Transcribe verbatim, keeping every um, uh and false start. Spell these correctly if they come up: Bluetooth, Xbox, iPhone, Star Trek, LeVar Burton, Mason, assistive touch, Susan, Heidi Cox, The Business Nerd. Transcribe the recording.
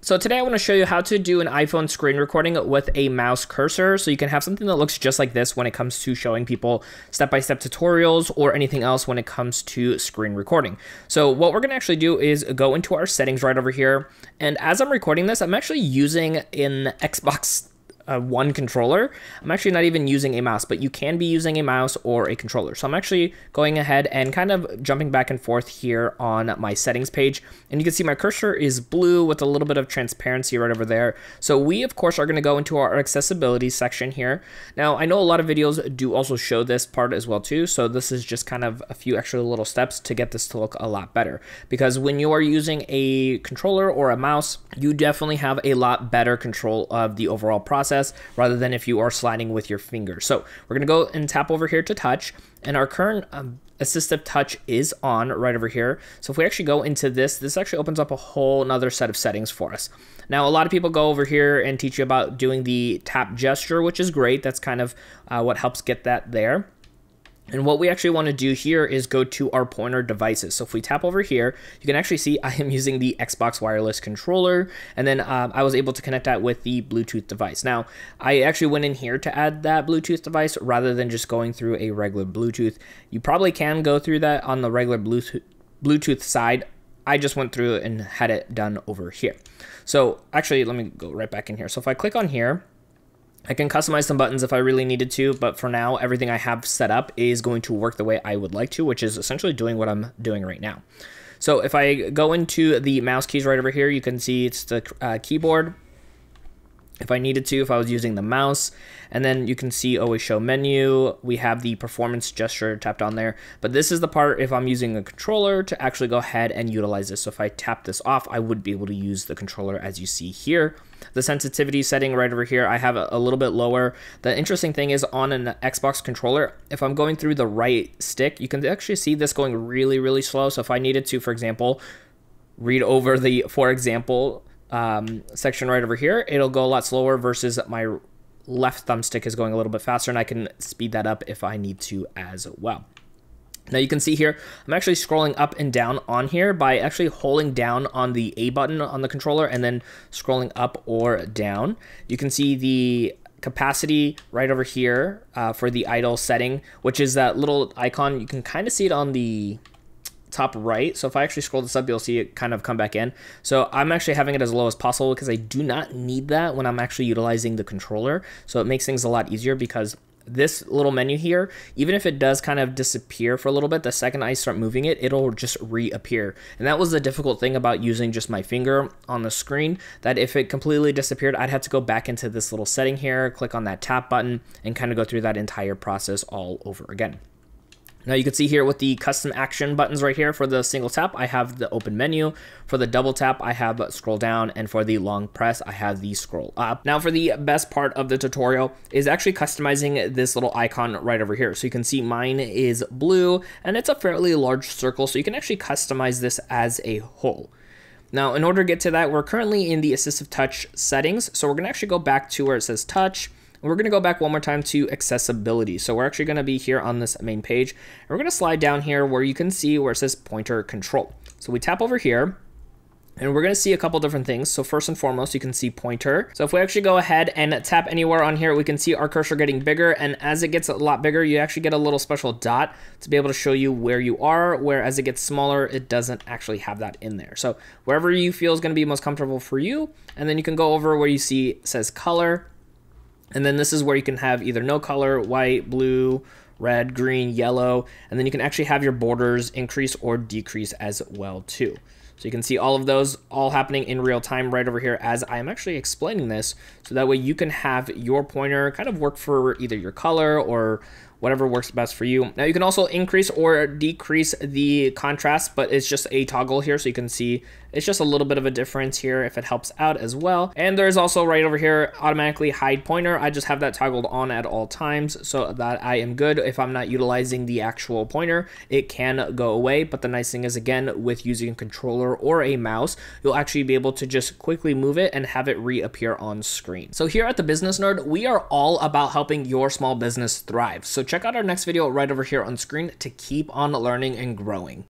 So today I want to show you how to do an iPhone screen recording with a mouse cursor, so you can have something that looks just like this when it comes to showing people step-by-step tutorials or anything else when it comes to screen recording. So what we're going to actually do is go into our settings right over here. And as I'm recording this, I'm actually using an Xbox Uh, one controller. I'm actually not even using a mouse, but you can be using a mouse or a controller. So I'm actually going ahead and kind of jumping back and forth here on my settings page. And you can see my cursor is blue with a little bit of transparency right over there. So we of course are going to go into our accessibility section here. Now I know a lot of videos do also show this part as well too. So this is just kind of a few extra little steps to get this to look a lot better, because when you are using a controller or a mouse, you definitely have a lot better control of the overall process rather than if you are sliding with your finger. So we're going to go and tap over here to touch, and our current um, assistive touch is on right over here. So if we actually go into this, this actually opens up a whole nother set of settings for us. Now, a lot of people go over here and teach you about doing the tap gesture, which is great. That's kind of uh, what helps get that there. And what we actually want to do here is go to our pointer devices. So if we tap over here, you can actually see I am using the Xbox wireless controller, and then um, I was able to connect that with the Bluetooth device. Now, I actually went in here to add that Bluetooth device rather than just going through a regular Bluetooth. You probably can go through that on the regular Bluetooth, Bluetooth side. I just went through and had it done over here. So actually, let me go right back in here. So if I click on here, I can customize some buttons if I really needed to, but for now, everything I have set up is going to work the way I would like to, which is essentially doing what I'm doing right now. So if I go into the mouse keys right over here, you can see it's the uh, keyboard. If I needed to, if I was using the mouse, and then you can see always show menu, we have the performance gesture tapped on there, but this is the part if I'm using a controller to actually go ahead and utilize this. So if I tap this off, I would be able to use the controller as you see here. The sensitivity setting right over here, I have a, a little bit lower. The interesting thing is on an Xbox controller, if I'm going through the right stick, you can actually see this going really, really slow. So if I needed to, for example, read over the, for example, Um, section right over here, it'll go a lot slower versus my left thumbstick is going a little bit faster, and I can speed that up if I need to as well. Now you can see here, I'm actually scrolling up and down on here by actually holding down on the A button on the controller and then scrolling up or down. You can see the capacity right over here uh, for the idle setting, which is that little icon. You can kind of see it on the top right. So if I actually scroll this up, you'll see it kind of come back in. So I'm actually having it as low as possible because I do not need that when I'm actually utilizing the controller. So it makes things a lot easier, because this little menu here, even if it does kind of disappear for a little bit, the second I start moving it, it'll just reappear. And that was the difficult thing about using just my finger on the screen, that if it completely disappeared, I'd have to go back into this little setting here, click on that tap button, and kind of go through that entire process all over again. Now you can see here with the custom action buttons right here, for the single tap, I have the open menu. For the double tap, I have scroll down. And for the long press, I have the scroll up. Now for the best part of the tutorial is actually customizing this little icon right over here. So you can see mine is blue, and it's a fairly large circle. So you can actually customize this as a whole. Now, in order to get to that, we're currently in the assistive touch settings. So we're going to actually go back to where it says touch. We're going to go back one more time to accessibility. So we're actually going to be here on this main page. And we're going to slide down here where you can see where it says pointer control. So we tap over here, and we're going to see a couple different things. So first and foremost, you can see pointer. So if we actually go ahead and tap anywhere on here, we can see our cursor getting bigger. And as it gets a lot bigger, you actually get a little special dot to be able to show you where you are, where as it gets smaller, it doesn't actually have that in there. So wherever you feel is going to be most comfortable for you. And then you can go over where you see it says color. And then this is where you can have either no color, white, blue, red, green, yellow, and then you can actually have your borders increase or decrease as well too. So you can see all of those all happening in real time right over here as I'm actually explaining this. So that way you can have your pointer kind of work for either your color or whatever works best for you. Now you can also increase or decrease the contrast, but it's just a toggle here. So you can see it's just a little bit of a difference here if it helps out as well. And there's also right over here, automatically hide pointer. I just have that toggled on at all times so that I am good. If I'm not utilizing the actual pointer, it can go away. But the nice thing is, again, with using a controller or a mouse, you'll actually be able to just quickly move it and have it reappear on screen. So here at The Business Nerd, we are all about helping your small business thrive. So check out our next video right over here on screen to keep on learning and growing.